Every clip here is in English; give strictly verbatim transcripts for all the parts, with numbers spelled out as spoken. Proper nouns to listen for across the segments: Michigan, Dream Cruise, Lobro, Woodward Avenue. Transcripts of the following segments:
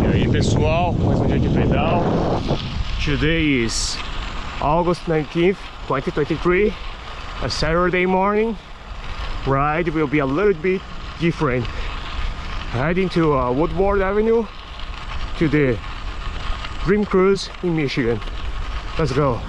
E aí, pessoal, mais um dia de pedal. Today is August nineteenth, twenty twenty-three, a Saturday morning. Ride will be a little bit different. Heading to uh, Woodward Avenue to the Dream Cruise in Michigan. Let's go.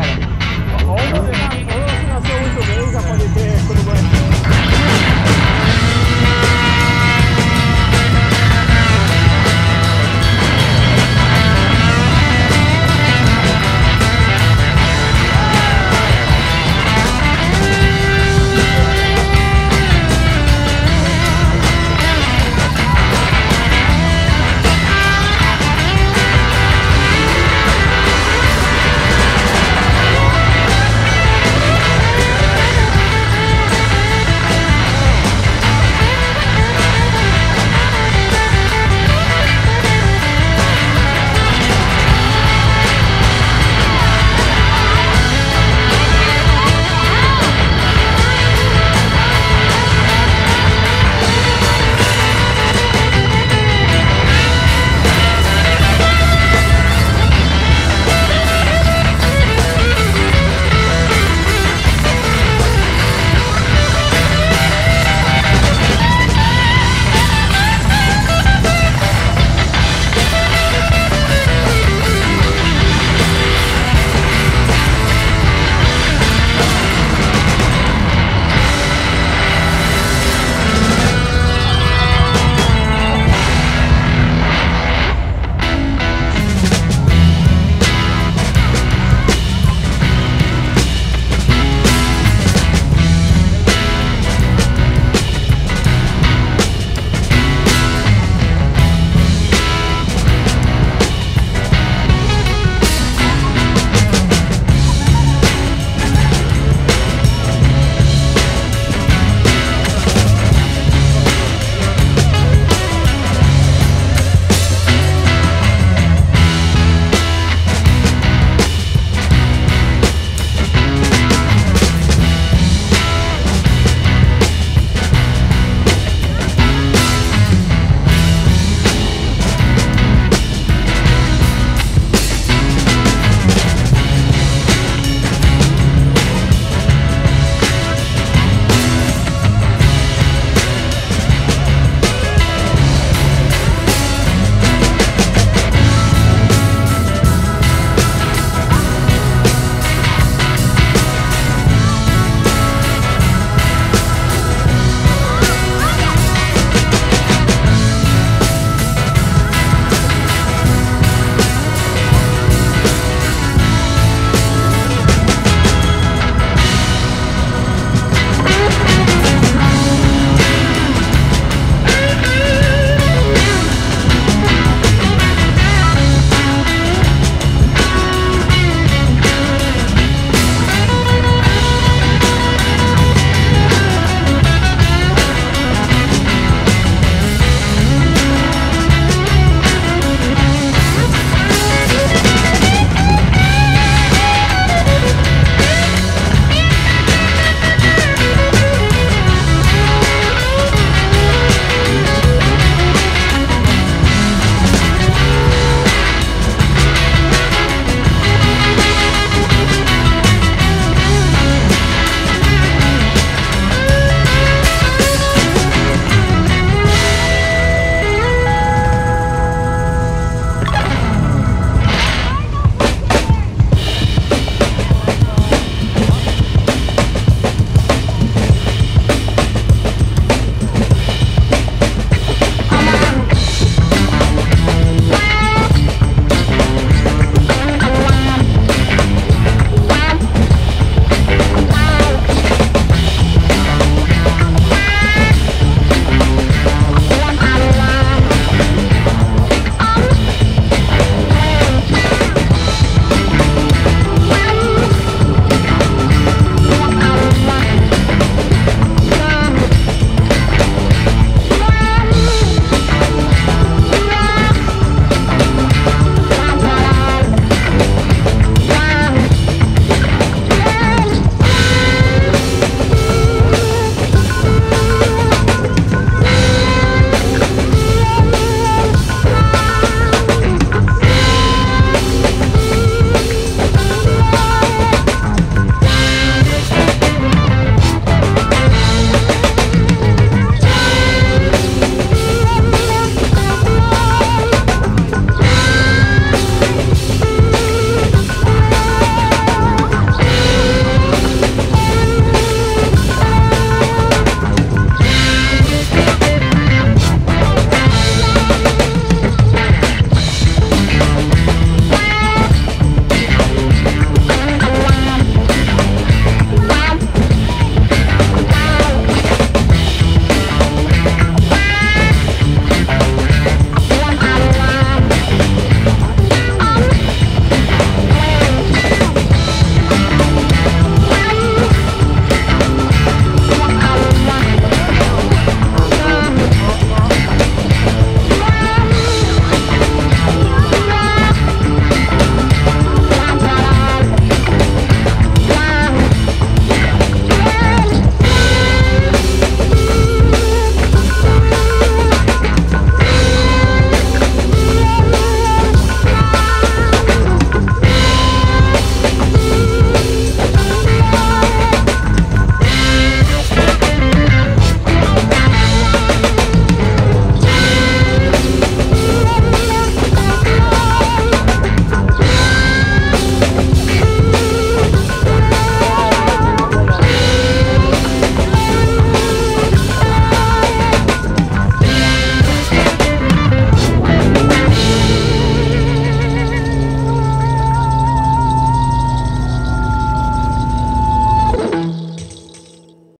at him. Oh,